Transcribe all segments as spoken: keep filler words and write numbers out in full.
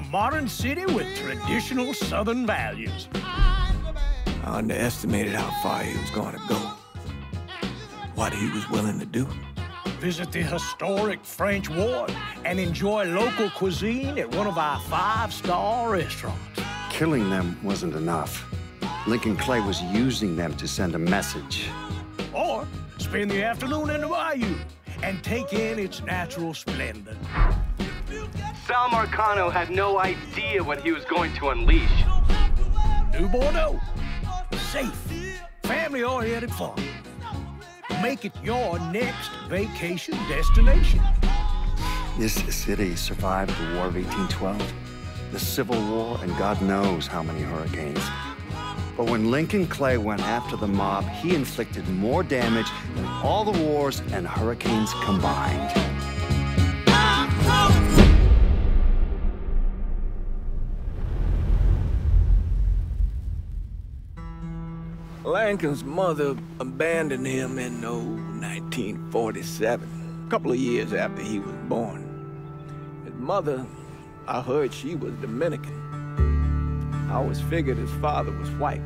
A modern city with traditional Southern values. I underestimated how far he was going to go. What he was willing to do. Visit the historic French Ward and enjoy local cuisine at one of our five-star restaurants. Killing them wasn't enough. Lincoln Clay was using them to send a message. Or spend the afternoon in the bayou and take in its natural splendor. Sal Marcano had no idea what he was going to unleash. New Bordeaux. Safe, family-oriented fun. Make it your next vacation destination. This city survived the War of eighteen twelve, the Civil War, and God knows how many hurricanes. But when Lincoln Clay went after the mob, he inflicted more damage than all the wars and hurricanes combined. Lincoln's mother abandoned him in oh, nineteen forty-seven, a couple of years after he was born. His mother, I heard she was Dominican. I always figured his father was white,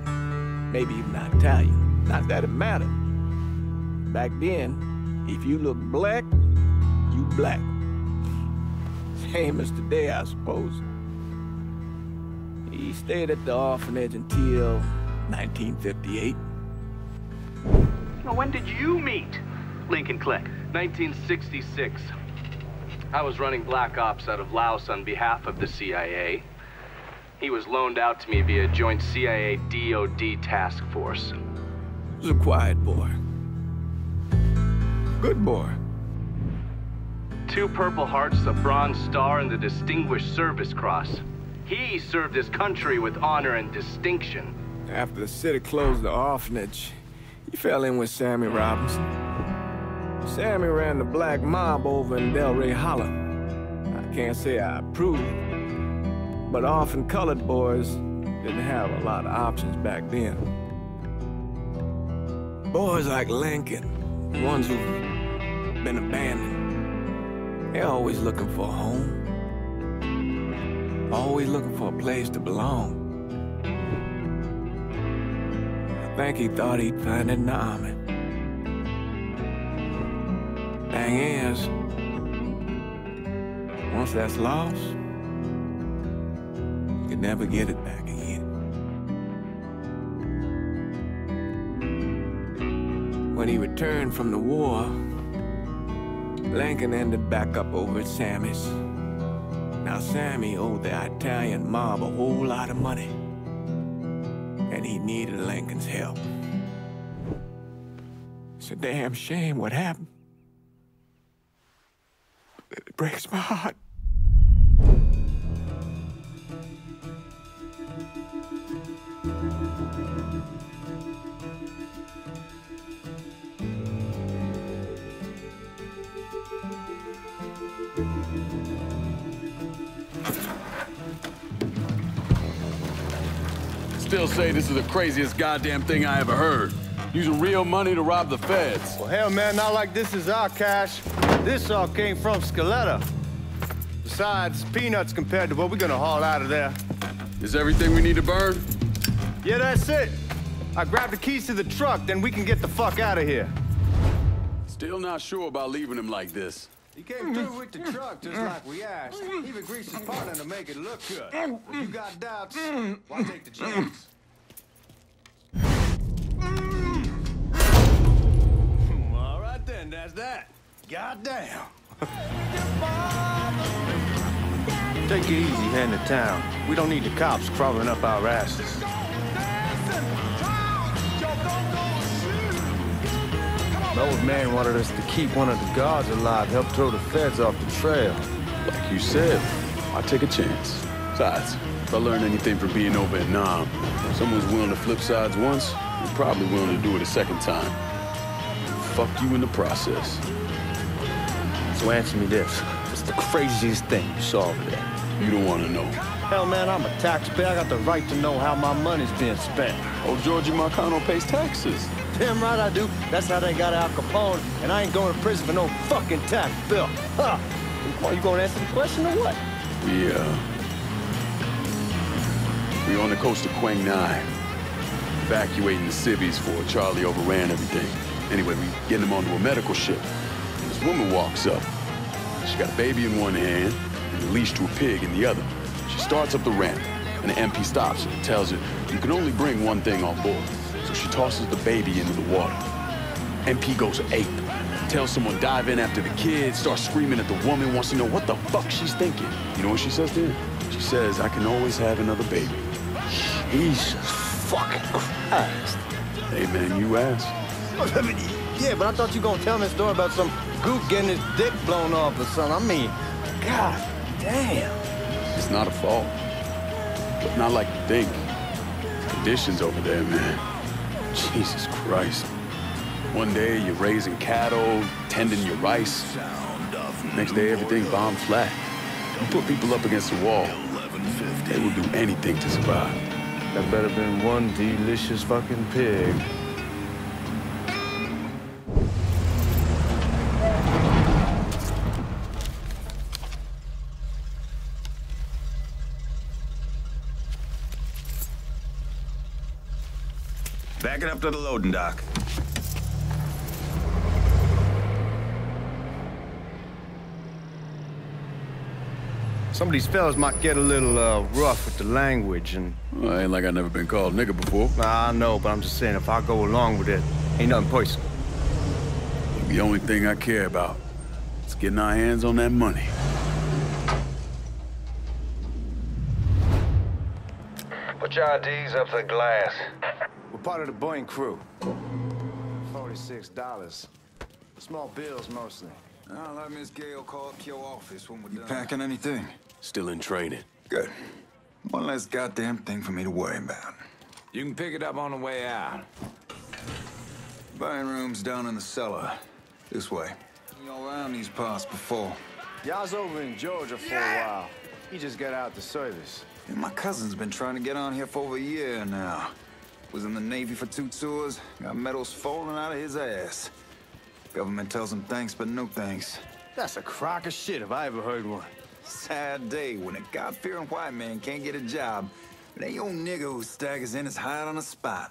maybe even Italian. Not that it mattered. Back then, if you look black, you black. Same as today, I suppose. He stayed at the orphanage until nineteen fifty-eight. Well, when did you meet Lincoln Clay? nineteen sixty-six. I was running black ops out of Laos on behalf of the C I A. He was loaned out to me via joint C I A D O D task force. He was a quiet boy. Good boy. Two Purple Hearts, the Bronze Star, and the Distinguished Service Cross. He served his country with honor and distinction. After the city closed the orphanage, he fell in with Sammy Robinson. Sammy ran the black mob over in Delray Hollow. I can't say I approve. But often colored boys didn't have a lot of options back then. Boys like Lincoln, the ones who've been abandoned, they're always looking for a home. Always looking for a place to belong. I think he thought he'd find it in the army. Thing is, once that's lost, you never get it back again. When he returned from the war, Lincoln ended back up over at Sammy's. Now Sammy owed the Italian mob a whole lot of money, and he needed Lincoln's help. It's a damn shame what happened. It breaks my heart. Still say this is the craziest goddamn thing I ever heard. Using real money to rob the feds. Well, hell, man, not like this is our cash. This all came from Scaletta. Besides, peanuts compared to what we're gonna haul out of there. Is everything we need to burn? Yeah, that's it. I grab the keys to the truck, then we can get the fuck out of here. Still not sure about leaving him like this. He came through with the truck just like we asked. Even greased his partner to make it look good. If you got doubts, why take the chance? All right then, that's that. Goddamn. Take it easy, head to town. We don't need the cops crawling up our asses. The old man wanted us to keep one of the guards alive, help throw the feds off the trail. Like you said, I take a chance. Besides, if I learned anything from being over at Nam, if someone's willing to flip sides once, you're probably willing to do it a second time. Fuck you in the process. So answer me this. What's the craziest thing you saw over there? You don't want to know. Hell, man, I'm a taxpayer. I got the right to know how my money's being spent. Oh, Georgie Marcano pays taxes. Damn right I do. That's how they got Al Capone, and I ain't going to prison for no fucking tax bill. Huh? Are you going to answer the question or what? Yeah. We were on the coast of Quang Nine, evacuating the civvies for Charlie overran everything. Anyway, we getting them onto a medical ship. And this woman walks up. She's got a baby in one hand and a leash to a pig in the other. She starts up the ramp, and the M P stops her and tells her, you can only bring one thing on board. So she tosses the baby into the water. M P goes ape. Tells someone dive in after the kid, starts screaming at the woman, wants to know what the fuck she's thinking. You know what she says to him? She says, I can always have another baby. Jesus fucking Christ. Hey, man, you asked. I mean, yeah, but I thought you were going to tell me a story about some gook getting his dick blown off or something. I mean, god damn. It's not a fault. But not like you think. Conditions over there, man. Jesus Christ. One day, you're raising cattle, tending your rice. Next day, everything bombed flat. You put people up against the wall. They will do anything to survive. That better been one delicious fucking pig. Back it up to the loading dock. Some of these fellas might get a little uh, rough with the language and... Well, I ain't like I never been called nigga before. I know, but I'm just saying, if I go along with it, ain't nothing personal. The only thing I care about is getting our hands on that money. Put your I Ds up to the glass. We're part of the Boeing crew. forty-six dollars. Small bills, mostly. I'll have Miss Gale call up your office when we're done. You packing anything? Still in training. Good. One less goddamn thing for me to worry about. You can pick it up on the way out. Buying room's down in the cellar. This way. You know, around these parts before. Yeah, I was over in Georgia for yeah. a while. He just got out the service. And my cousin's been trying to get on here for over a year now. Was in the Navy for two tours. Got medals falling out of his ass. Government tells him thanks, but no thanks. That's a crock of shit if I ever heard one. Sad day when a God-fearing white man can't get a job. But ain't your nigga who staggers in his hide on the spot.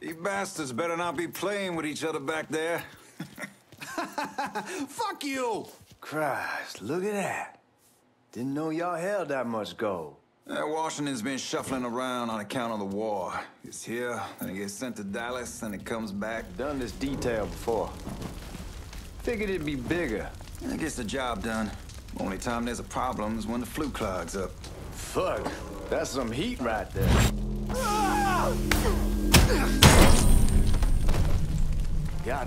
You bastards better not be playing with each other back there. Fuck you! Christ, look at that. Didn't know y'all held that much gold. Yeah, Washington's been shuffling around on account of the war. It's here, then it gets sent to Dallas, then it comes back. Done this detail before. Figured it'd be bigger. It gets the job done. Only time there's a problem is when the flue clogs up. Fuck, that's some heat right there. God,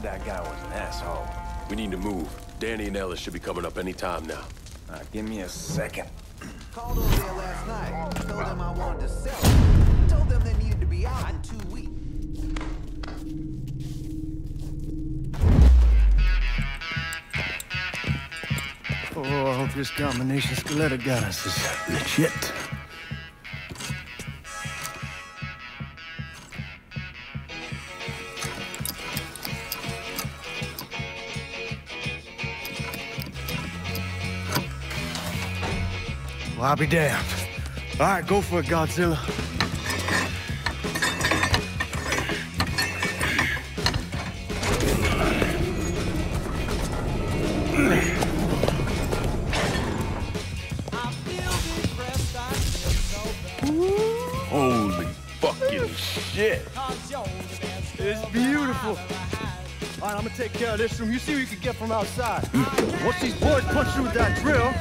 that guy was an asshole. We need to move. Danny and Ellis should be coming up any time now. All right, give me a second. Called over there last night, told them I wanted to sell it. Told them they needed to be out in two weeks. Oh, I hope this combination Scaletta got us is legit. Well, I'll be damned. All right, go for it, Godzilla. Holy fucking shit. It's beautiful. All right, I'm gonna take care of this room. You see what you can get from outside. Once these boys punch you with that drill,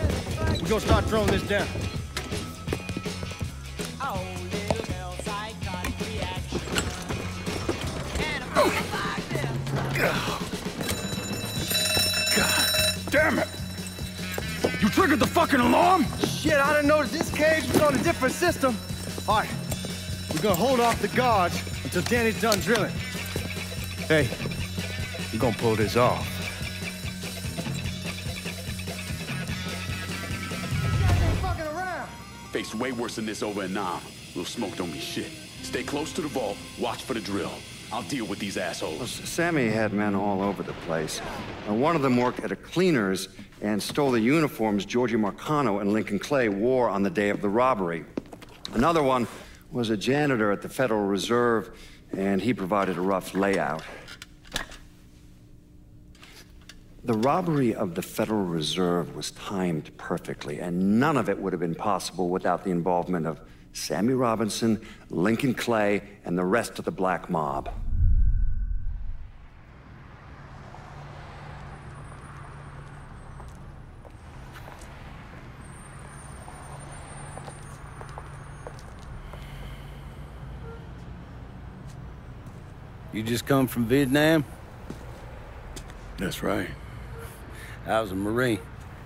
we're gonna start throwing this down. Oh, little girls, I got reaction. And I'm gonna find them. God damn it! You triggered the fucking alarm? Shit, I didn't notice this cage was on a different system. All right, we're gonna hold off the guards until Danny's done drilling. Hey, we're gonna pull this off. Face way worse than this over in Nam. Little smoke don't mean shit. Stay close to the vault, watch for the drill. I'll deal with these assholes. Well, Sammy had men all over the place. And one of them worked at a cleaner's and stole the uniforms Georgie Marcano and Lincoln Clay wore on the day of the robbery. Another one was a janitor at the Federal Reserve, and he provided a rough layout. The robbery of the Federal Reserve was timed perfectly, and none of it would have been possible without the involvement of Sammy Robinson, Lincoln Clay, and the rest of the black mob. You just come from Vietnam? That's right. I was a Marine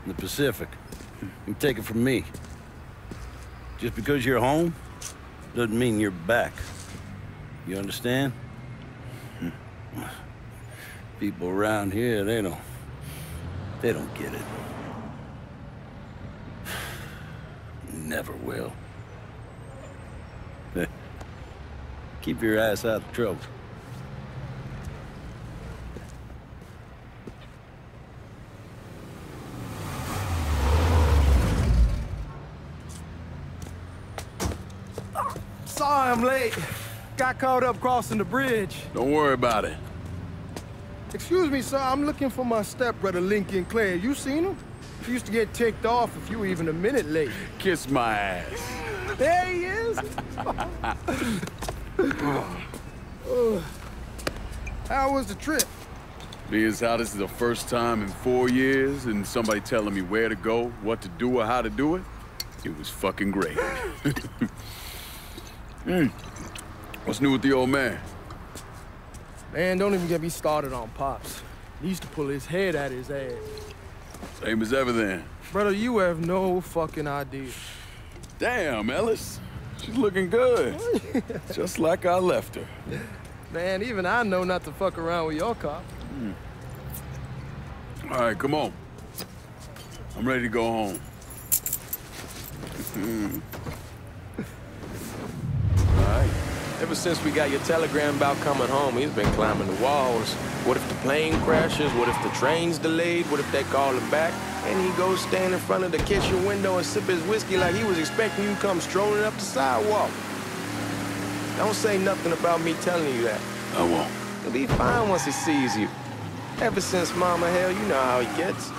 in the Pacific. You take it from me. Just because you're home doesn't mean you're back. You understand? People around here, they don't... they don't get it. Never will. Keep your ass out of trouble. I'm late. Got caught up crossing the bridge. Don't worry about it. Excuse me, sir. I'm looking for my stepbrother, Lincoln Clay. You seen him? He used to get ticked off if you were even a minute late. Kiss my ass. There he is. How was the trip? Being as how this is the first time in four years and somebody telling me where to go, what to do, or how to do it, it was fucking great. Mm. What's new with the old man? Man, don't even get me started on Pops. He used to pull his head out of his ass. Same as ever then. Brother, you have no fucking idea. Damn, Ellis. She's looking good. Just like I left her. Man, even I know not to fuck around with your cop. Mm. All right, come on. I'm ready to go home. Ever since we got your telegram about coming home, he's been climbing the walls. What if the plane crashes? What if the train's delayed? What if they call him back? And he goes stand in front of the kitchen window and sip his whiskey like he was expecting you to come strolling up the sidewalk. Don't say nothing about me telling you that. I won't. He'll be fine once he sees you. Ever since Mama, hell, you know how he gets.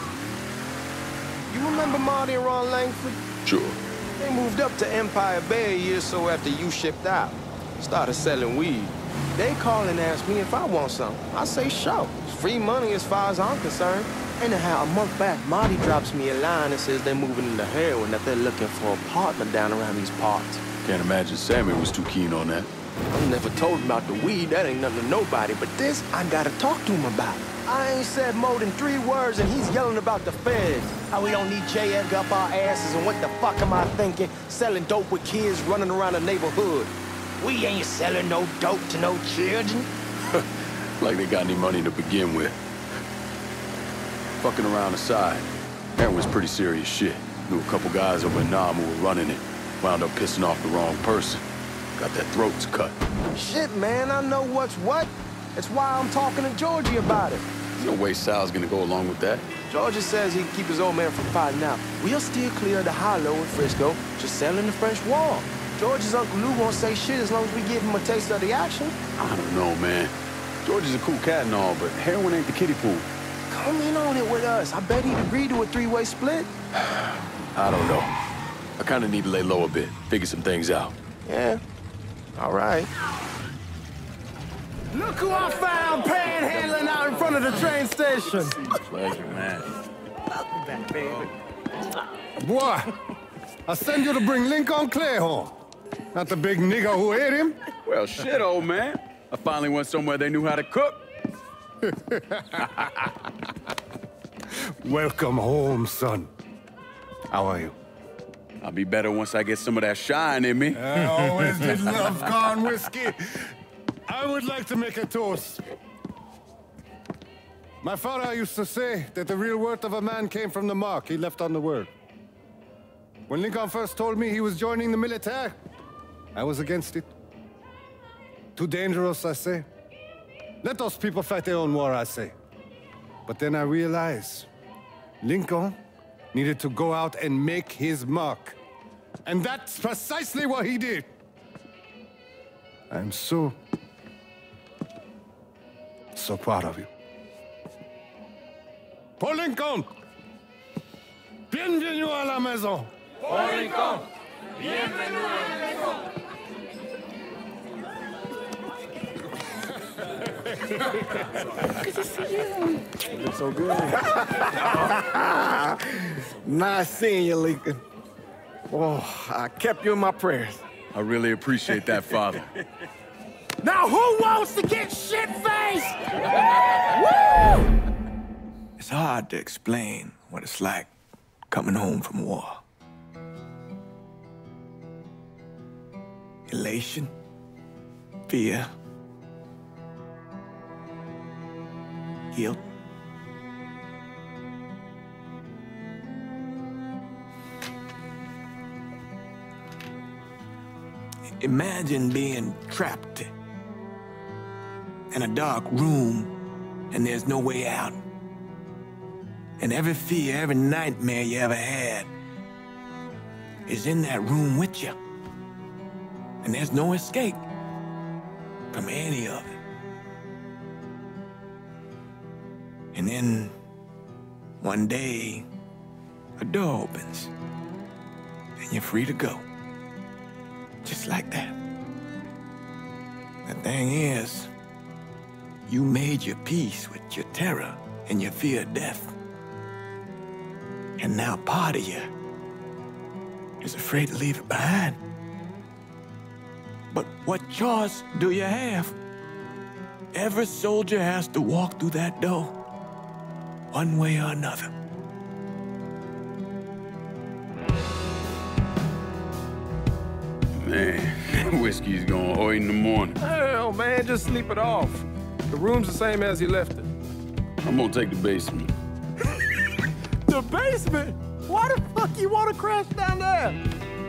You remember Marty and Ron Langford? Sure. They moved up to Empire Bay a year or so after you shipped out. Started selling weed. They call and ask me if I want something. I say, sure. It's free money as far as I'm concerned. Anyhow, a month back, Marty drops me a line and says they're moving into heroin, that they're looking for a partner down around these parts. Can't imagine Sammy was too keen on that. I never told him about the weed. That ain't nothing to nobody. But this, I gotta talk to him about it. I ain't said more than three words, and he's yelling about the feds. How we don't need J. Edgar up our asses, and what the fuck am I thinking? Selling dope with kids running around the neighborhood. We ain't selling no dope to no children. Like they got any money to begin with. Fucking around the side. That was pretty serious shit. Knew a couple guys over in Nam who were running it. Wound up pissing off the wrong person. Got their throats cut. Shit, man, I know what's what. That's why I'm talking to Georgie about it. There's no way Sal's gonna go along with that. Georgie says he can keep his old man from fighting out. We'll steer clear of the Hollow in Frisco, just selling the French wall. George's Uncle Lou won't say shit as long as we give him a taste of the action. I don't know, man. George is a cool cat and all, but heroin ain't the kiddie pool. Come in on it with us. I bet he'd agree to a three-way split. I don't know. I kind of need to lay low a bit, figure some things out. Yeah. All right. Look who I found panhandling out in front of the train station. Pleasure, man. Welcome back, baby. Boy, I send you to bring Lincoln Clay home. Not the big nigga who ate him. Well, shit, old man. I finally went somewhere they knew how to cook. Welcome home, son. How are you? I'll be better once I get some of that shine in me. I always did love corn whiskey. I would like to make a toast. My father used to say that the real worth of a man came from the mark he left on the world. When Lincoln first told me he was joining the military, I was against it. Too dangerous, I say. Let those people fight their own war, I say. But then I realized Lincoln needed to go out and make his mark. And that's precisely what he did. I'm so, so proud of you. Pour Lincoln! Bienvenue à la maison! Pour Lincoln! Bienvenue à la maison! Good to see you. You look so good. Nice seeing you, Lincoln. Oh, I kept you in my prayers. I really appreciate that, Father. Now who wants to get shit-faced? Woo! It's hard to explain what it's like coming home from war. Elation, fear, guilt. Imagine being trapped in a dark room and there's no way out. And every fear, every nightmare you ever had is in that room with you. And there's no escape from any of it. And then one day, a door opens and you're free to go. Just like that. The thing is, you made your peace with your terror and your fear of death. And now part of you is afraid to leave it behind. But what choice do you have? Every soldier has to walk through that door, one way or another. Man, that whiskey's gonna hoy in the morning. Hell, man, just sleep it off. The room's the same as he left it. I'm gonna take the basement. The basement? Why the fuck you want to crash down there?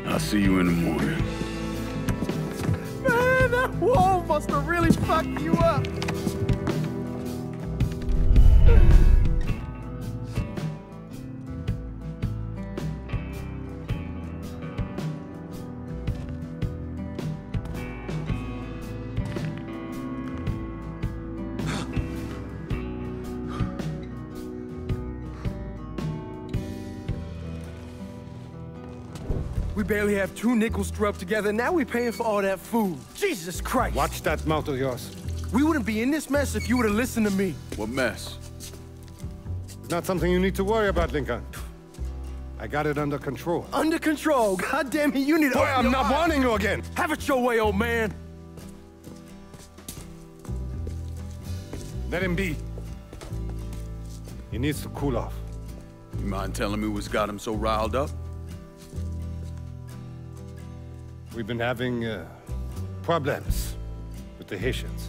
I'll see you in the morning. Man, that wall must have really fucked you up. We barely have two nickels to rub together, now we're paying for all that food. Jesus Christ! Watch that mouth of yours. We wouldn't be in this mess if you would have listened to me. What mess? It's not something you need to worry about, Lincoln. I got it under control. Under control? God damn it, you need to- Boy, I'm not warning you again! Have it your way, old man! Let him be. He needs to cool off. You mind telling me what's got him so riled up? We've been having uh, problems with the Haitians.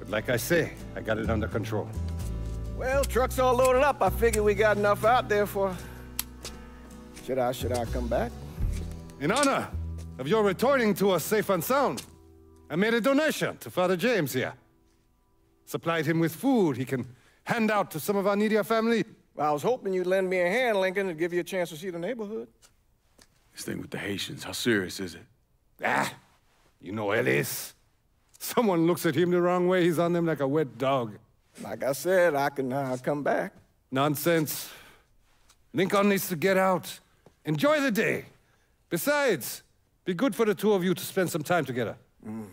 But like I say, I got it under control. Well, truck's all loaded up. I figure we got enough out there for... Should I, should I come back? In honor of your returning to us safe and sound, I made a donation to Father James here. Supplied him with food he can hand out to some of our needier family. Well, I was hoping you'd lend me a hand, Lincoln, and give you a chance to see the neighborhood. This thing with the Haitians, how serious is it? Ah, you know Ellis. Someone looks at him the wrong way, he's on them like a wet dog. Like I said, I can uh, come back. Nonsense. Lincoln needs to get out. Enjoy the day. Besides, be good for the two of you to spend some time together. Mm.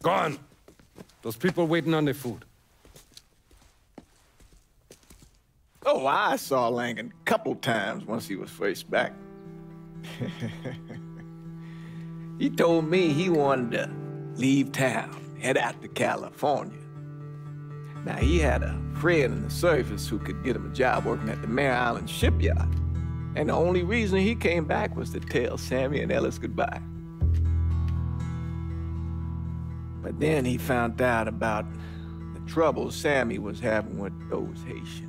Gone. Those people waiting on their food. Oh, I saw Langan a couple times once he was first back. He told me he wanted to leave town, head out to California. Now, he had a friend in the service who could get him a job working at the Mare Island shipyard. And the only reason he came back was to tell Sammy and Ellis goodbye. But then he found out about the trouble Sammy was having with those Haitians.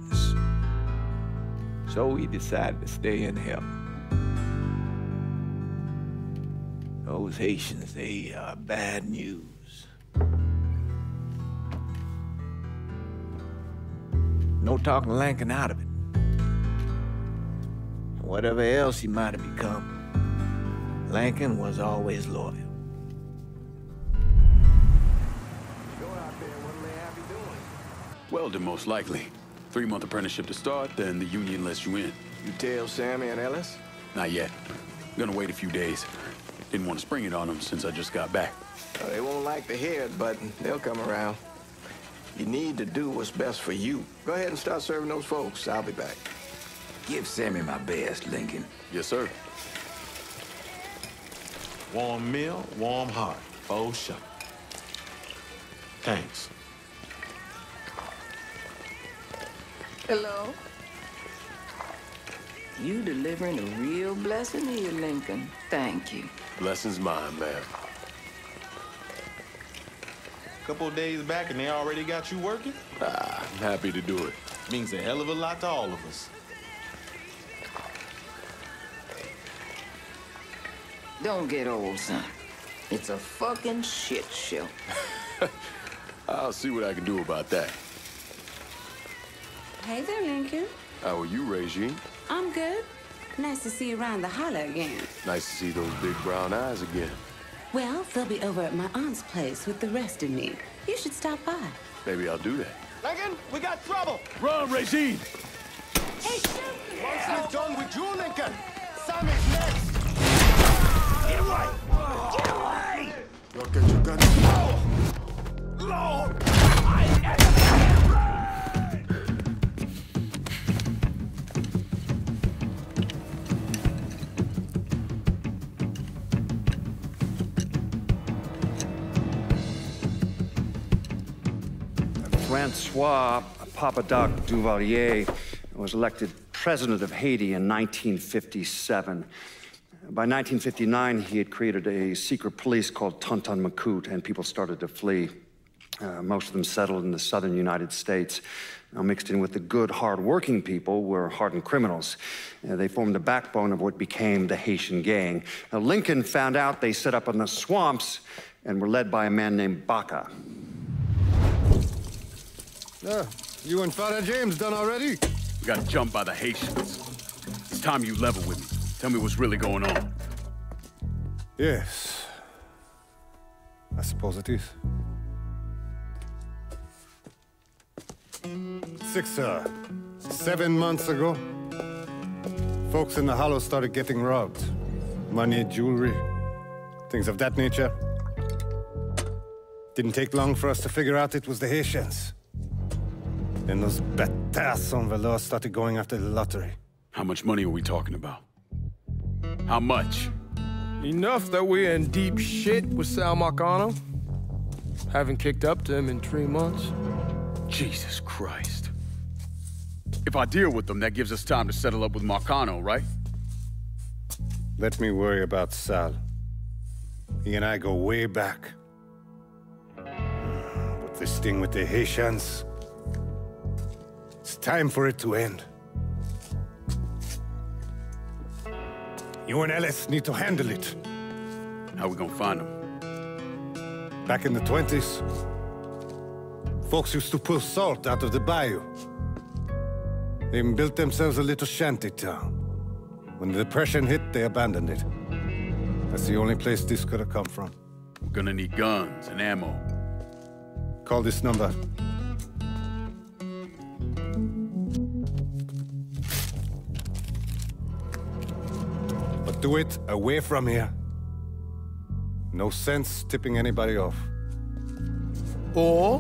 So he decided to stay and help. Those Haitians, they are bad news. No talking Lincoln out of it. whatever else he might have become, Lincoln was always loyal. Welder, most likely. Three-month apprenticeship to start, then the union lets you in. You tell Sammy and Ellis? Not yet. I'm gonna wait a few days. Didn't want to spring it on them since I just got back. Uh, they won't like to hear it, but they'll come around. You need to do what's best for you. Go ahead and start serving those folks. I'll be back. Give Sammy my best, Lincoln. Yes, sir. Warm meal, warm heart. Oh, sure. Thanks. Hello. You delivering a real blessing here, Lincoln. Thank you. Blessing's mine, ma'am. Couple of days back and they already got you working? Ah, I'm happy to do it. Means a hell of a lot to all of us. Don't get old, son. It's a fucking shit show. I'll see what I can do about that. Hey there, Lincoln. How are you, Regine? I'm good. Nice to see you around the holler again. Nice to see those big brown eyes again. Well, they'll be over at my aunt's place with the rest of me. You should stop by. Maybe I'll do that. Lincoln, we got trouble! Run, Regine! Hey, shoot! Once we're done with you, Lincoln! Sammy's next! Get away! Get away! Look at your gun. No! No! I am... Francois Papa Doc Duvalier was elected president of Haiti in nineteen fifty-seven. By nineteen fifty-nine, he had created a secret police called Tonton Macoute, and people started to flee. Uh, most of them settled in the southern United States. Now, mixed in with the good, hard-working people were hardened criminals. Uh, they formed the backbone of what became the Haitian gang. Now, Lincoln found out they set up in the swamps and were led by a man named Baca. Uh, you and Father James done already? We got jumped by the Haitians. It's time you level with me. Tell me what's really going on. Yes. I suppose it is. Six, uh, seven months ago, folks in the Hollow started getting robbed. Money, jewelry, things of that nature. Didn't take long for us to figure out it was the Haitians. Then those bâtards on Velour started going after the lottery. How much money are we talking about? How much? Enough that we're in deep shit with Sal Marcano. Haven't kicked up to him in three months. Jesus Christ. If I deal with them, that gives us time to settle up with Marcano, right? Let me worry about Sal. He and I go way back. But this thing with the Haitians... It's time for it to end. You and Ellis need to handle it. How are we gonna find them? Back in the twenties, folks used to pull salt out of the bayou. They built themselves a little shanty town. When the Depression hit, they abandoned it. That's the only place this could have come from. We're gonna need guns and ammo. Call this number. Do it away from here. No sense tipping anybody off. Or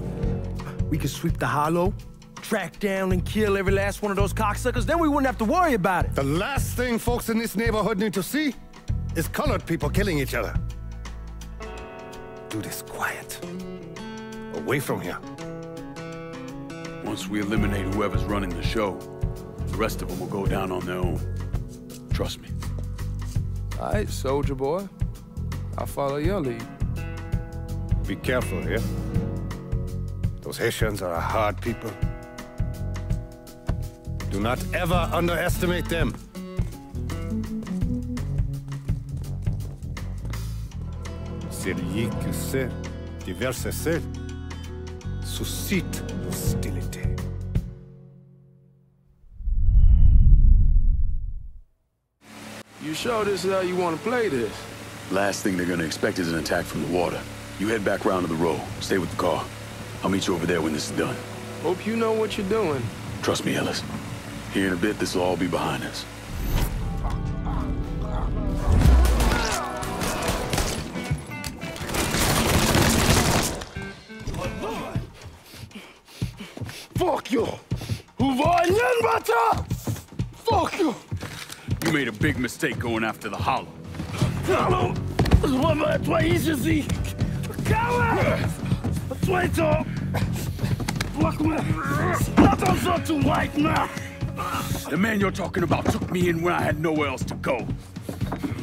we could sweep the Hollow, track down and kill every last one of those cocksuckers, then we wouldn't have to worry about it. The last thing folks in this neighborhood need to see is colored people killing each other. Do this quiet. Away from here. Once we eliminate whoever's running the show, the rest of them will go down on their own. Trust me. All right, soldier boy. I'll follow your lead. Be careful, yeah? Those Haitians are a hard people. Do not ever underestimate them. Celui qui sait diverser suscite hostilité. You sure this is how you want to play this? Last thing they're gonna expect is an attack from the water. You head back round to the road. Stay with the car. I'll meet you over there when this is done. Hope you know what you're doing. Trust me, Ellis. Here in a bit, this will all be behind us. Fuck you! Fuck you! You made a big mistake going after the hollow. Hollow! That's why he's just the coward! That's why it's all. Fuck me! Not on such a white man! The man you're talking about took me in when I had nowhere else to go.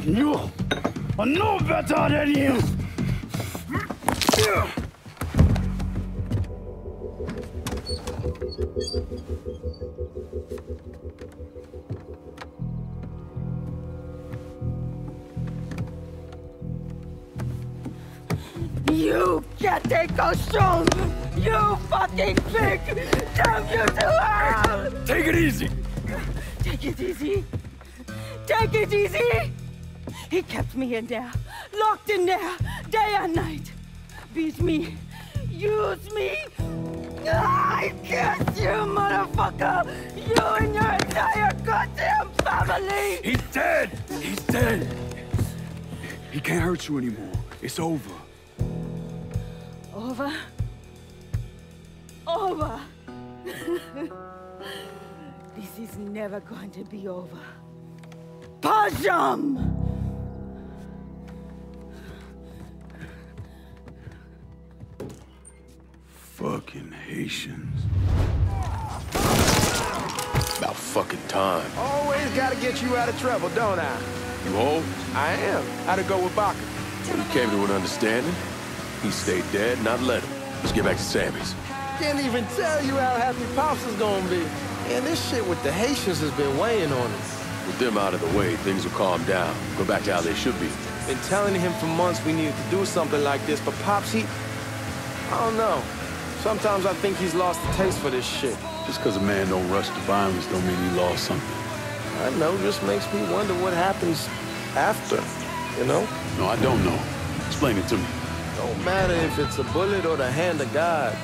You are no better than you! You can't take those souls! You fucking pig! Damn you to hell! Take it easy! Take it easy! Take it easy! He kept me in there, locked in there, day and night. Beat me, use me. I killed you, motherfucker! You and your entire goddamn family! He's dead! He's dead! He can't hurt you anymore. It's over. Over? Over! This is never going to be over. Pajam! Fucking Haitians. About fucking time. Always gotta get you out of trouble, don't I? You old? I am. How'd it go with Baca? But he came to an understanding. He stayed dead, not let him. Let's get back to Sammy's. Can't even tell you how happy Pops is gonna be. Man, this shit with the Haitians has been weighing on us. With them out of the way, things will calm down. Go back to how they should be. Been telling him for months we needed to do something like this, but Pops, he... I don't know. Sometimes I think he's lost the taste for this shit. Just because a man don't rush to violence don't mean he lost something. I know, just makes me wonder what happens after, you know? No, I don't know. Explain it to me. Don't matter if it's a bullet or the hand of God.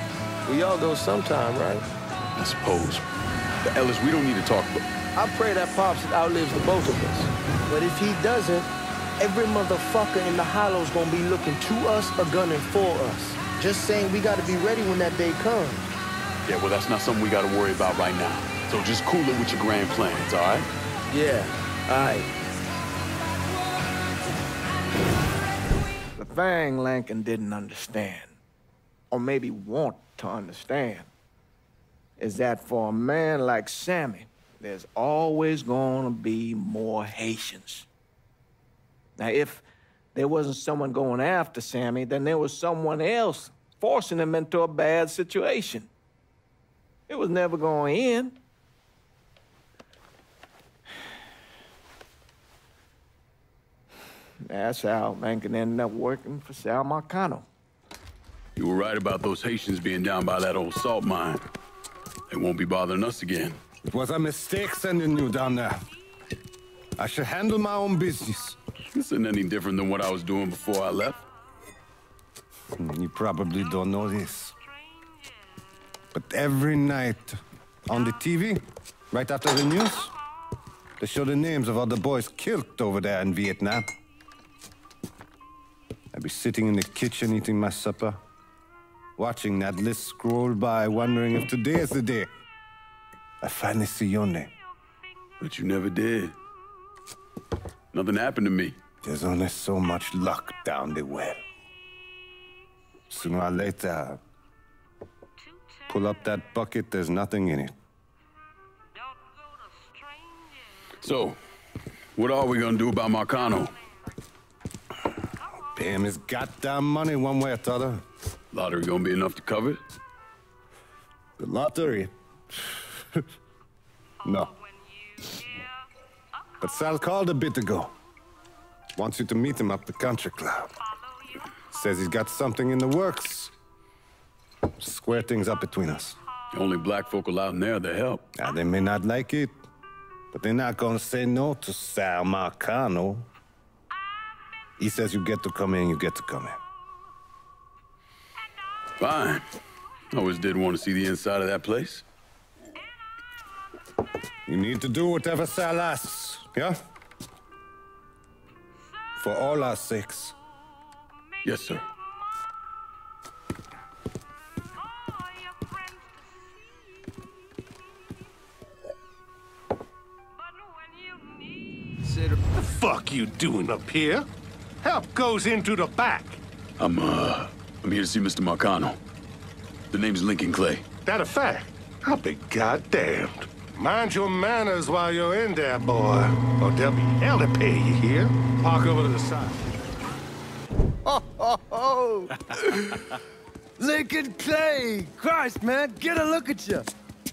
We all go sometime, right? I suppose. But Ellis, we don't need to talk about... I pray that Pops outlives the both of us. But if he doesn't, every motherfucker in the hollow's gonna be looking to us or gunning for us. Just saying we gotta be ready when that day comes. Yeah, well, that's not something we gotta worry about right now. So just cool it with your grand plans, all right? Yeah, all right. The thing Lincoln didn't understand, or maybe want to understand, is that for a man like Sammy, there's always gonna be more Haitians. Now, if there wasn't someone going after Sammy, then there was someone else forcing him into a bad situation. It was never going to end. That's how Lincoln ended up working for Sal Marcano. You were right about those Haitians being down by that old salt mine. They won't be bothering us again. It was a mistake sending you down there. I should handle my own business. This isn't any different than what I was doing before I left. You probably don't know this. But every night on the T V, right after the news, they show the names of all the boys killed over there in Vietnam. I'd be sitting in the kitchen eating my supper, watching that list scroll by, wondering if today is the day. I finally see your name. But you never did. Nothing happened to me. There's only so much luck down the well. Sooner or later, pull up that bucket, there's nothing in it. So, what are we gonna do about Marcano? Pay him his goddamn money one way or the other. Lottery gonna be enough to cover it? The lottery? No. But Sal called a bit ago. Wants you to meet him up the country club. Says he's got something in the works. Square things up between us. The only black folk allowed in there to help. Now, they may not like it, But they're not gonna say no to Sal Marcano. He says you get to come in, you get to come in. Fine. Always did want to see the inside of that place. You need to do whatever Sal asks, yeah? For all our sakes. Yes, sir. What the fuck you doing up here? Help goes into the back. I'm, uh, I'm here to see Mister Marcano. The name's Lincoln Clay. That a fact? I'll be goddamned. Mind your manners while you're in there, boy. Or they'll be hell to pay you here. Park over to the side. Ho, ho, ho! Lincoln Clay! Christ, man, get a look at you.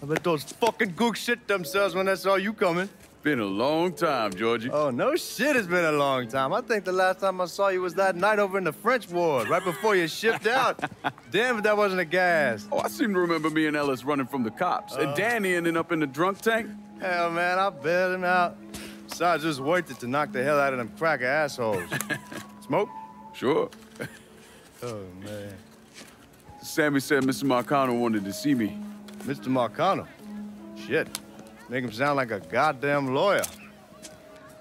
I bet those fucking gooks shit themselves when they saw you coming. Been a long time, Georgie. Oh, no shit, it's been a long time. I think the last time I saw you was that night over in the French ward, right before you shipped out. Damn, if that wasn't a gas. Oh, I seem to remember me and Ellis running from the cops, uh, and Danny ending up in the drunk tank. Hell, man, I bailed him out. Besides, it was worth it to knock the hell out of them cracker assholes. Smoke? Sure. Oh, man. Sammy said Mister Marcano wanted to see me. Mister Marcano? Shit. Make him sound like a goddamn lawyer.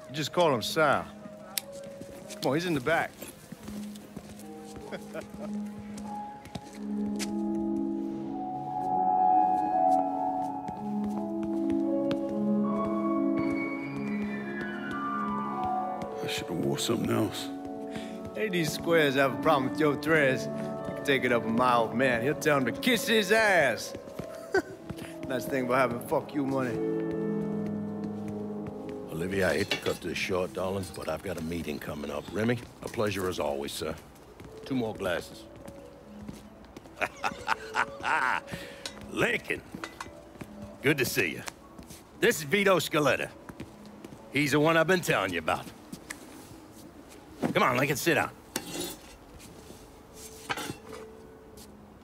You just call him Sal. Come on, he's in the back. I should have wore something else. Hey, these squares have a problem with your threads. You can take it up with my old man. He'll tell him to kiss his ass. Nice thing about having fuck you money. Olivia, I hate to cut this short, darling, but I've got a meeting coming up. Remy, a pleasure as always, sir. Two more glasses. Lincoln, good to see you. This is Vito Scaletta. He's the one I've been telling you about. Come on, Lincoln, sit down.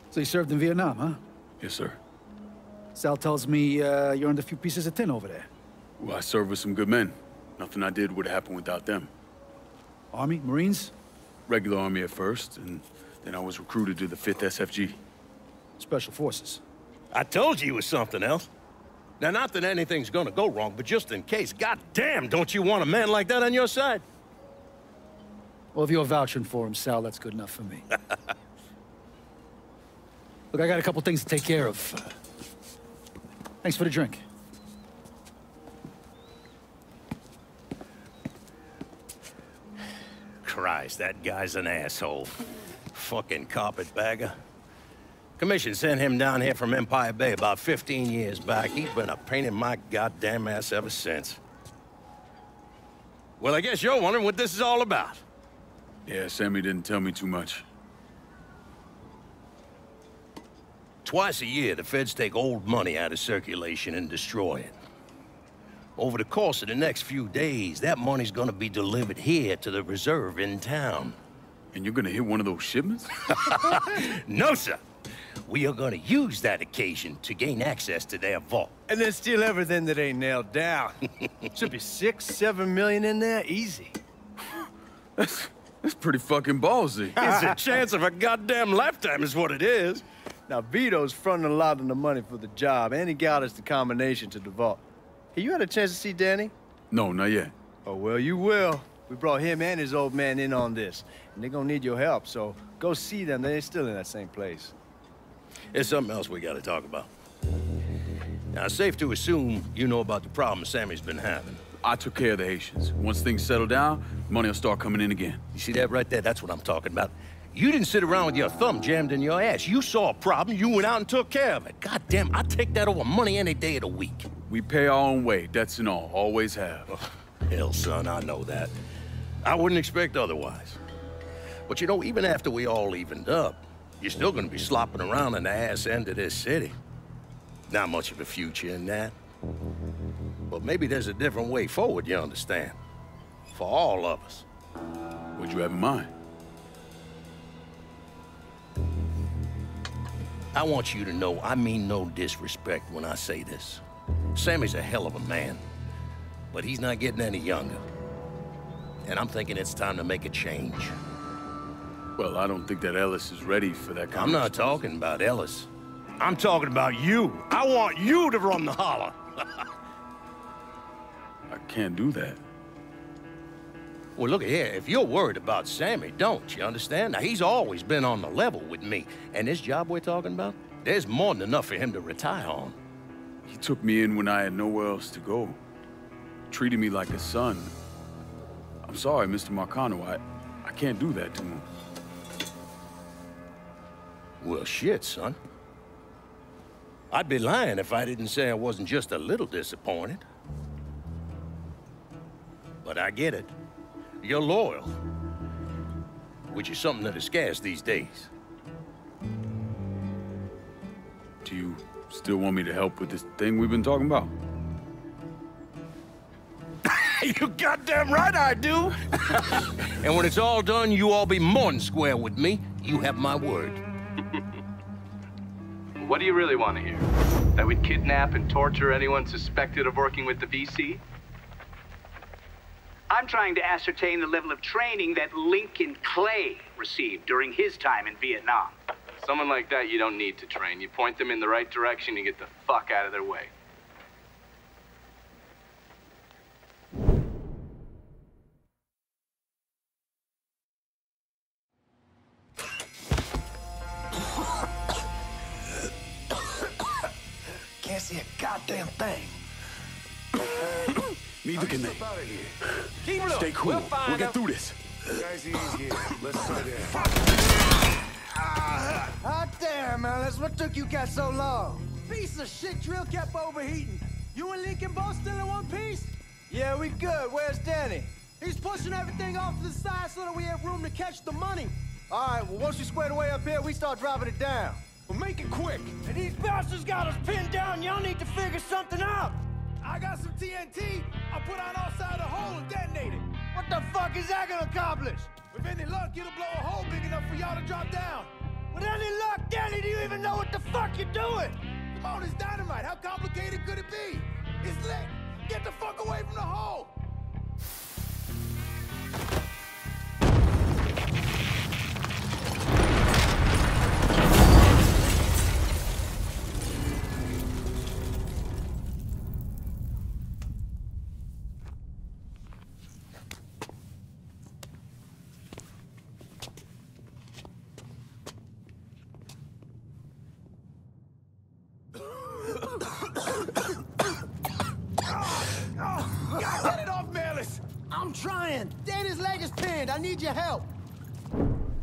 So you served in Vietnam, huh? Yes, sir. Sal tells me uh, you're under a few pieces of tin over there. Well, I served with some good men. Nothing I did would have happened without them. Army? Marines? Regular Army at first, and then I was recruited to the fifth S F G. Special Forces. I told you it was something else. Now, not that anything's gonna go wrong, but just in case, goddamn, don't you want a man like that on your side? Well, if you're vouching for him, Sal, that's good enough for me. Look, I got a couple things to take care of. Uh, Thanks for the drink. Christ, that guy's an asshole. Fucking carpetbagger. Commission sent him down here from Empire Bay about fifteen years back. He's been a pain in my goddamn ass ever since. Well, I guess you're wondering what this is all about. Yeah, Sammy didn't tell me too much. Twice a year, the feds take old money out of circulation and destroy it. Over the course of the next few days, that money's gonna be delivered here to the reserve in town. And you're gonna hit one of those shipments? No, sir. We are gonna use that occasion to gain access to their vault. And then steal everything that ain't nailed down. Should be six, seven million in there, easy. That's, that's pretty fucking ballsy. It's a chance of a goddamn lifetime is what it is. Now, Vito's fronting a lot of the money for the job, and he got us the combination to the vault. Hey, you had a chance to see Danny? No, not yet. Oh, well, you will. We brought him and his old man in on this, and they're gonna need your help, so go see them. They're still in that same place. There's something else we gotta talk about. Now, it's safe to assume you know about the problem Sammy's been having. I took care of the Haitians. Once things settle down, money will start coming in again. You see that right there? That's what I'm talking about. You didn't sit around with your thumb jammed in your ass. You saw a problem, you went out and took care of it. God damn, I take that over money any day of the week. We pay our own way, debts and all, always have. Oh, hell, son, I know that. I wouldn't expect otherwise. But you know, even after we all evened up, you're still gonna be slopping around in the ass end of this city. Not much of a future in that. But maybe there's a different way forward, you understand? For all of us. What'd you have in mind? I want you to know I mean no disrespect when I say this. Sammy's a hell of a man. but he's not getting any younger. And I'm thinking it's time to make a change. Well, I don't think that Ellis is ready for that kind I'm of not stuff. Talking about Ellis. I'm talking about you. I want you to run the holler. I can't do that. Well, look here, if you're worried about Sammy, don't, you understand? Now, he's always been on the level with me. And this job we're talking about, there's more than enough for him to retire on. He took me in when I had nowhere else to go. Treated me like a son. I'm sorry, Mister Marcano, I, I can't do that to him. Well, shit, son. I'd be lying if I didn't say I wasn't just a little disappointed. But I get it. You're loyal. Which is something that is scarce these days. Do you still want me to help with this thing we've been talking about? You goddamn right I do! And when it's all done, you all be more than square with me. You have my word. What do you really want to hear? That we'd kidnap and torture anyone suspected of working with the V C? I'm trying to ascertain the level of training that Lincoln Clay received during his time in Vietnam. Someone like that you don't need to train. You point them in the right direction and get the fuck out of their way. Damn thing. Neither can they. Keep looking. Stay cool. We'll, we'll get through this. Guys, easy. Let's slow down. Ah, hot damn, Ellis. What took you guys so long? Piece of shit drill kept overheating. You and Lincoln both still in one piece? Yeah, we good. Where's Danny? He's pushing everything off to the side so that we have room to catch the money. All right, well, once you square the way up here, we start driving it down. Well, make it quick! And these bastards got us pinned down. Y'all need to figure something out! I got some T N T. I'll put out outside the hole and detonate it. What the fuck is that gonna accomplish? With any luck, it'll blow a hole big enough for y'all to drop down. With any luck, Danny, do you even know what the fuck you're doing? Come on, it's dynamite. How complicated could it be? It's lit. Get the fuck away from the hole!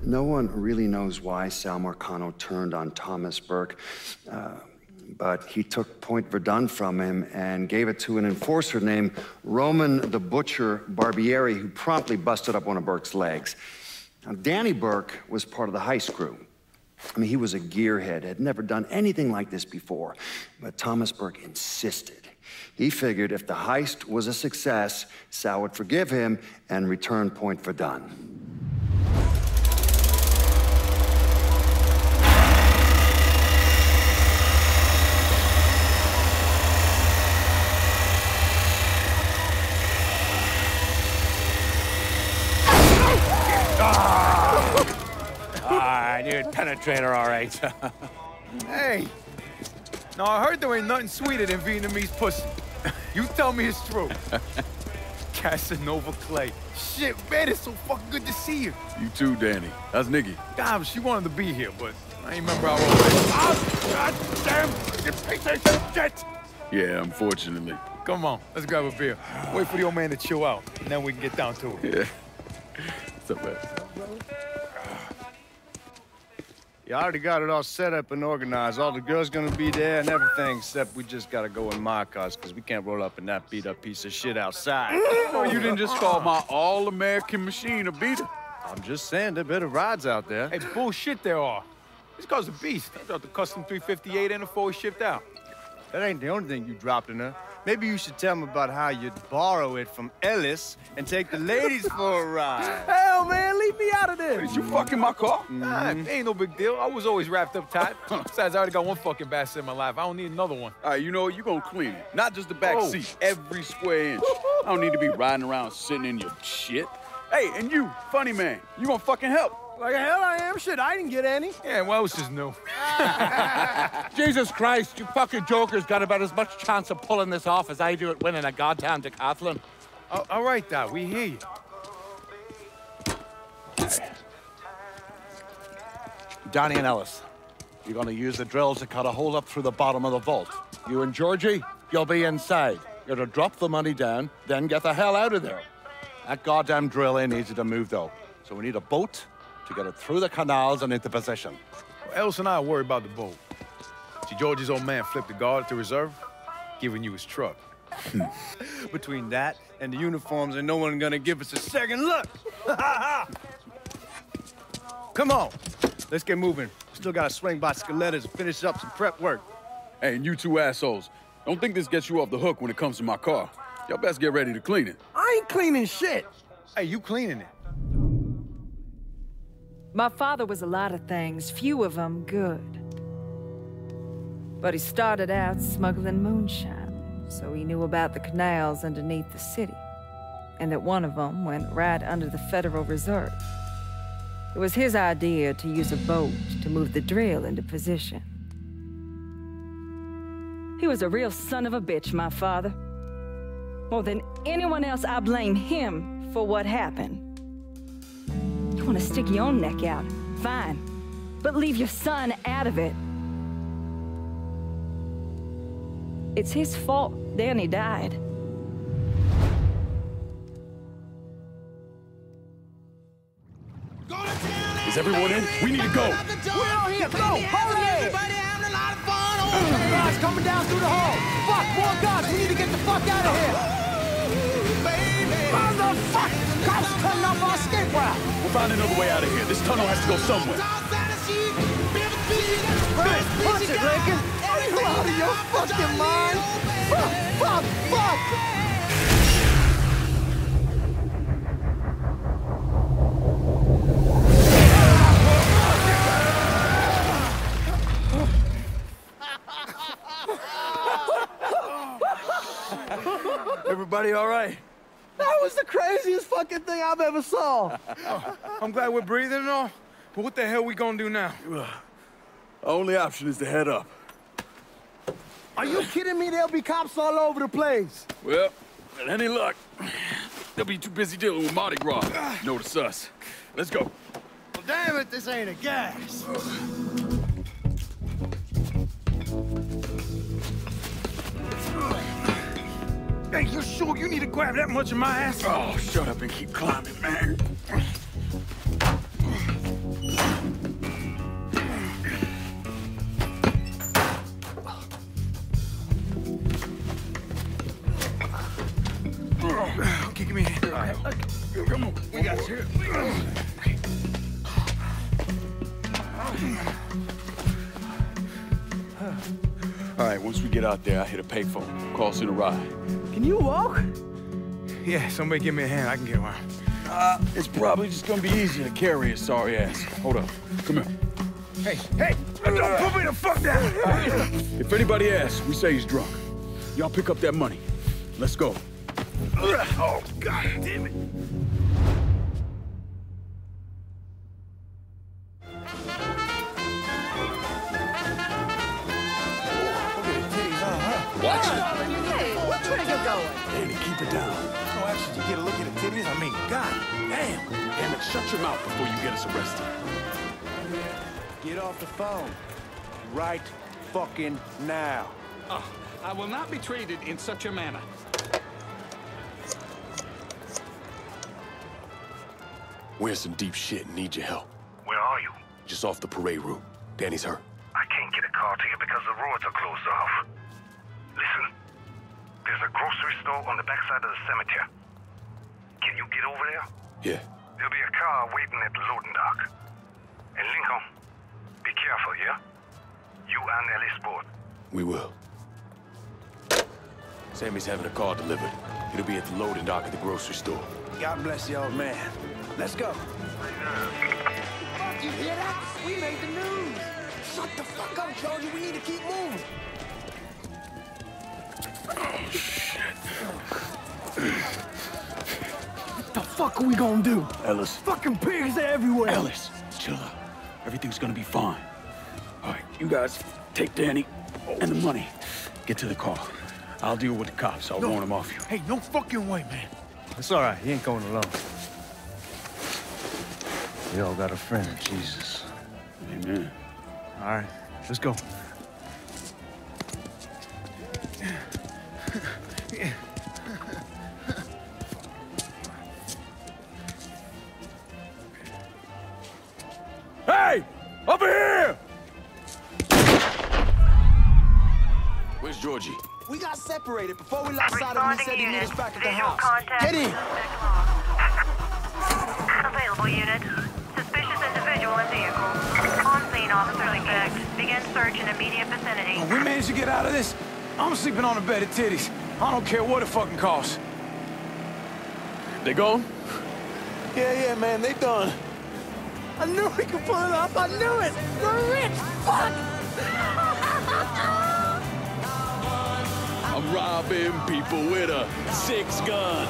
No one really knows why Sal Marcano turned on Thomas Burke, uh, but he took Point Verdun from him and gave it to an enforcer named Roman the Butcher Barbieri, who promptly busted up one of Burke's legs. Now, Danny Burke was part of the heist crew. I mean, he was a gearhead, had never done anything like this before, but Thomas Burke insisted. He figured if the heist was a success, Sal would forgive him and return Point Verdun. Penetrator, all right. Hey, now I heard there ain't nothing sweeter than Vietnamese pussy. You tell me it's true. Casanova Clay. Shit, man, it's so fucking good to see you. You too, Danny. That's Nikki. Damn, she wanted to be here, but I ain't remember how old I damn, you piece of shit! Yeah, unfortunately. Come on, let's grab a beer. Wait for the old man to chill out, and then we can get down to it. Yeah. What's up, man? Yeah, I already got it all set up and organized. All the girls gonna be there and everything, except we just gotta go in my cars, because we can't roll up in that beat-up piece of shit outside. Oh, you didn't just call my all-American machine a beater. I'm just saying, there are better rides out there. Hey, bullshit there are. This car's a beast. I dropped the custom three fifty-eight and a four shift out. That ain't the only thing you dropped in her. Maybe you should tell them about how you'd borrow it from Ellis and take the ladies for a ride. Hell, man, leave me out of this. Did you fucking my car? Mm-hmm. Nah, it ain't no big deal. I was always wrapped up tight. Besides, I already got one fucking basket in my life. I don't need another one. All right, you know what? You're going to clean it. Not just the back oh. seat. Every square inch. I don't need to be riding around sitting in your shit. Hey, and you, funny man, you gonna fucking help? Like hell I am, shit, I didn't get any. Yeah, well, this is new. Jesus Christ, you fucking jokers got about as much chance of pulling this off as I do at winning a goddamn decathlon. Oh, all right, Doc, we hear you. Donnie and Ellis, you're gonna use the drills to cut a hole up through the bottom of the vault. You and Georgie, you'll be inside. You're to drop the money down, then get the hell out of there. That goddamn drill ain't easy to move, though. So we need a boat to get it through the canals and into position. Well, Ellis and I worry about the boat. See, Georgie's old man flipped the guard at the reserve, giving you his truck. Between that and the uniforms, ain't no one gonna give us a second look. Come on, let's get moving. Still gotta swing by Scaletta's to finish up some prep work. Hey, and you two assholes, don't think this gets you off the hook when it comes to my car. Y'all best get ready to clean it. I ain't cleaning shit. Hey, you cleaning it. My father was a lot of things, few of them good. But he started out smuggling moonshine. So he knew about the canals underneath the city, and that one of them went right under the Federal Reserve. It was his idea to use a boat to move the drill into position. He was a real son of a bitch, my father. More than anyone else, I blame him for what happened. You want to stick your own neck out, fine, but leave your son out of it. It's his fault Danny died. Is everyone in? We need to go. We're out here. Go. Hurry. Guys coming down through the hall. Fuck, more guys. We need to get the fuck out of here. Motherfucker. Cops cutting off our escape route. We'll find another way out of here. This tunnel has to go somewhere. Right, punch it, Lincoln. You out of your fucking mind? Fuck, fuck, fuck! Everybody all right? That was the craziest fucking thing I've ever saw. Oh, I'm glad we're breathing and all, but what the hell we gonna do now? Our only option is to head up. Are you kidding me? There'll be cops all over the place. Well, with any luck, they'll be too busy dealing with Mardi Gras. Notice us. Let's go. Well, damn it, this ain't a gas. Hey, you sure you need to grab that much of my ass? Oh, shut up and keep climbing, man. Okay, give me a hand. Right. Okay. Come on, we got you. All right, once we get out there, I hit a payphone. Calls in a ride. Can you walk? Yeah, somebody give me a hand. I can get one. Uh, it's probably just gonna be easier to carry a sorry ass. Hold up. Come here. Hey, hey! Don't uh, put me the fuck down! Uh, if anybody asks, we say he's drunk. Y'all pick up that money. Let's go. Oh, God damn it. What? Hey, what trying to get going? Danny, keep it down. No action to get a look at the titties. I mean, God damn. Damn it, shut your mouth before you get us arrested. Get off the phone. Right fucking now. Oh, I will not be treated in such a manner. We're in some deep shit and need your help. Where are you? Just off the parade route. Danny's hurt. I can't get a car to you because the roads are closed off. Listen, there's a grocery store on the backside of the cemetery. Can you get over there? Yeah. There'll be a car waiting at the loading dock. And Lincoln, be careful, yeah? You and Ellis both. We will. Sammy's having a car delivered. It'll be at the loading dock at the grocery store. God bless the old man. Let's go. Fuck, you hear that? We made the news. Shut the fuck up, Georgie. We need to keep moving. Oh, shit. What the fuck are we gonna do? Ellis. Fucking pigs are everywhere. Ellis, chill out. Everything's gonna be fine. All right, you guys take Danny and the money. Get to the car. I'll deal with the cops. I'll no. warn them off you. Hey, no fucking way, man. It's all right. He ain't going alone. We all got a friend in Jesus. Amen. All right, let's go. Hey! Over here! Where's Georgie? We got separated before we left side of him. He said he needed us back at the house. Get in! Available unit. Suspicious individual in vehicle. On scene, officer engaged. Begin search in immediate vicinity. Oh, we managed to get out of this. I'm sleeping on a bed of titties. I don't care what it fucking costs. They gone? Yeah, yeah, man, they done. I knew we could pull it off. I knew it. We're rich. Fuck. I'm robbing people with a six gun.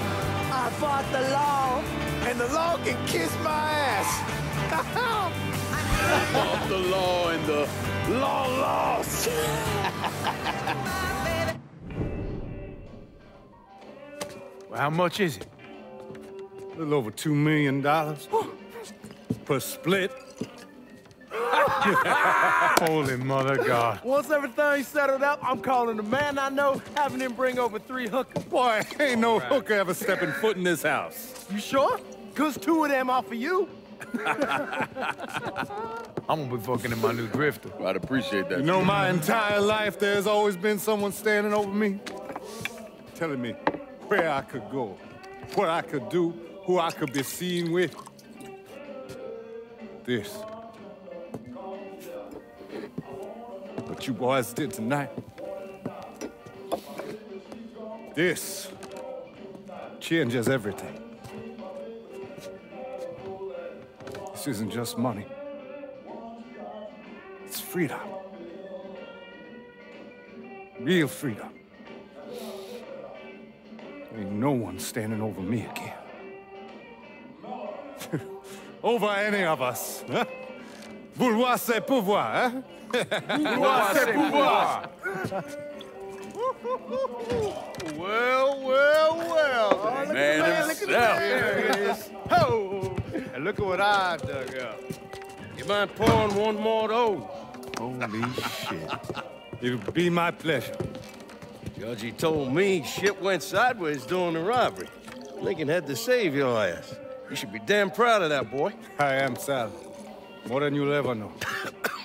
I fought the law, and the law can kiss my ass. I fought the law, and the law lost. Well, how much is it? A little over two million dollars per split. Holy mother God! Once everything's settled up, I'm calling the man I know, having him bring over three hookers. Boy, ain't All no right. hooker ever stepping foot in this house. You sure? Cause two of them are for you. I'm gonna be fucking in my new drifter. Well, I'd appreciate that. You know, my entire life, there's always been someone standing over me, telling me where I could go, what I could do, who I could be seen with. This. What you boys did tonight. This changes everything. This isn't just money. It's freedom. Real freedom. Ain't no one standing over me again. Over any of us, huh? Vouloir, c'est pouvoir, huh? Vouloir, c'est pouvoir! Well, well, well! Oh, look man at the man, himself! Look at oh. And look at what I dug up. You mind pouring one more of those? Holy shit. It'll be my pleasure. Georgie told me shit went sideways during the robbery. Lincoln had to save your ass. You should be damn proud of that, boy. I am, Sal. More than you'll ever know.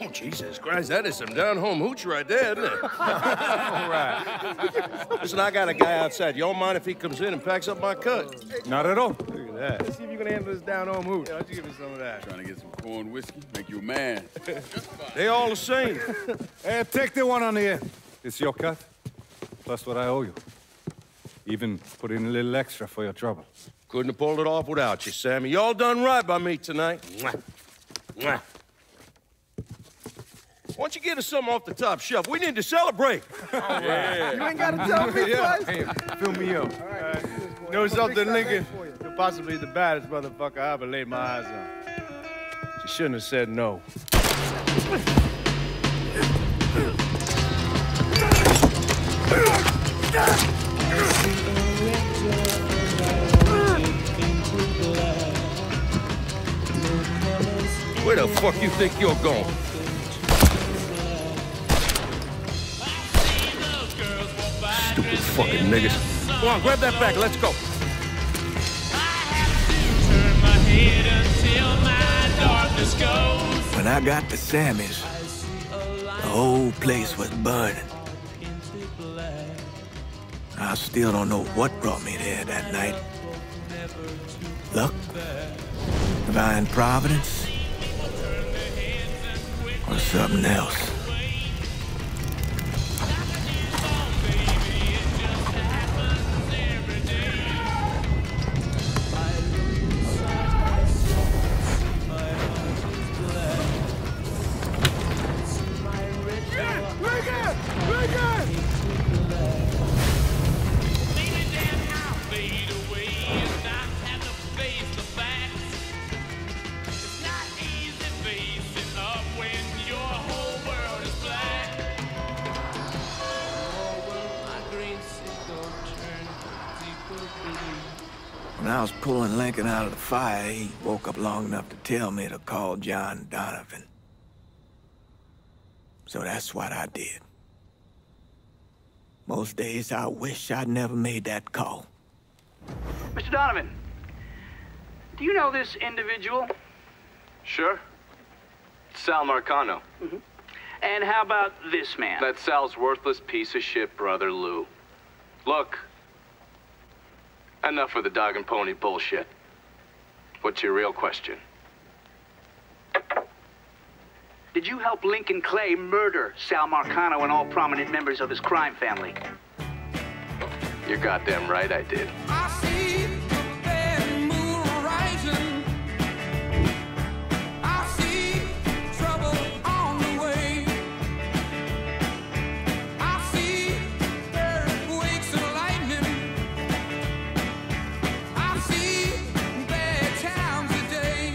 Oh, Jesus Christ, that is some down-home hooch right there, isn't it? All right. Listen, I got a guy outside. You don't mind if he comes in and packs up my cut? Not at all. Look at that. Let's see if you can handle this down-home hooch. Yeah, why don't you give me some of that? Trying to get some corn whiskey? Make you a man. They all the same. Hey, take the one on the end. It's your cut, plus what I owe you. Even put in a little extra for your trouble. Couldn't have pulled it off without you, Sammy. Y'all done right by me tonight. Mwah. Mwah. Why don't you get us something off the top shelf? We need to celebrate. All right. Yeah. You ain't got to tell me, boys. Hey, fill me up. All right. All right. You know something, Lincoln? You're possibly the baddest motherfucker I ever laid my eyes on. She shouldn't have said no. Where the fuck you think you're going? Stupid fucking niggas. Come on, grab that bag, let's go. When I got to Sammy's, the whole place was burning. I still don't know what brought me there that night. Luck? Divine Providence? Or something else. Yeah, break it! Break it! When I was pulling Lincoln out of the fire, he woke up long enough to tell me to call John Donovan. So that's what I did. Most days I wish I'd never made that call. Mister Donovan, do you know this individual? Sure. Sal Marcano. Mm-hmm. And how about this man? That's Sal's worthless piece of shit brother, Lou. Look, enough of the dog and pony bullshit. What's your real question? Did you help Lincoln Clay murder Sal Marcano and all prominent members of his crime family? You're goddamn right I did. I see the red moon rising. I see trouble on the way. I see earthquakes and lightning. I see bad times today.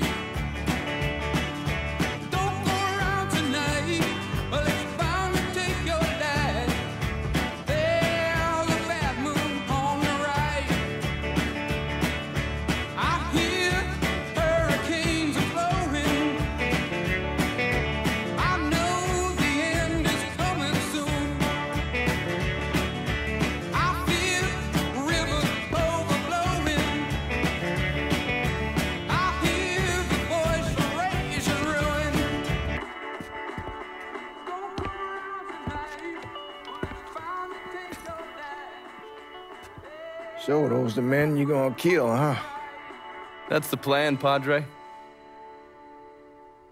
So those the men you're gonna kill, huh? That's the plan, Padre.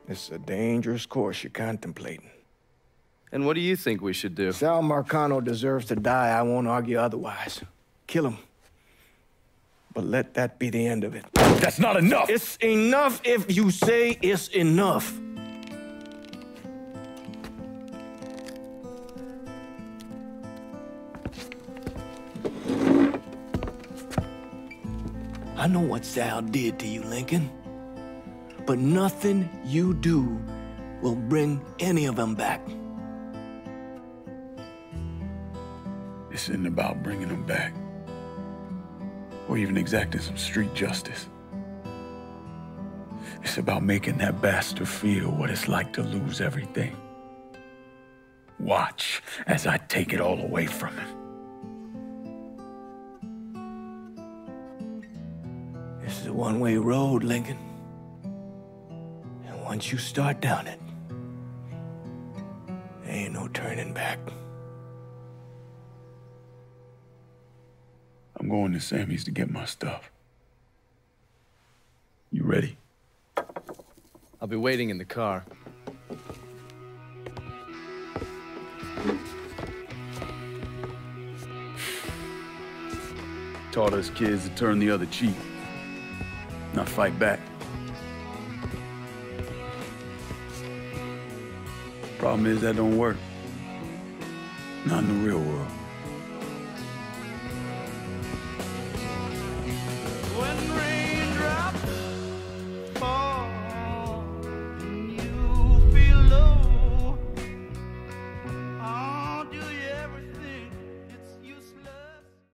It's a dangerous course you're contemplating. And what do you think we should do? Sal Marcano deserves to die. I won't argue otherwise. Kill him. But let that be the end of it. That's not enough! It's enough if you say it's enough. I know what Sal did to you, Lincoln, but nothing you do will bring any of them back. This isn't about bringing them back, or even exacting some street justice. It's about making that bastard feel what it's like to lose everything. Watch as I take it all away from him. This is a one-way road, Lincoln. And once you start down it, there ain't no turning back. I'm going to Sammy's to get my stuff. You ready? I'll be waiting in the car. Taught us kids to turn the other cheek. Not fight back. Problem is that don't work. Not in the real world.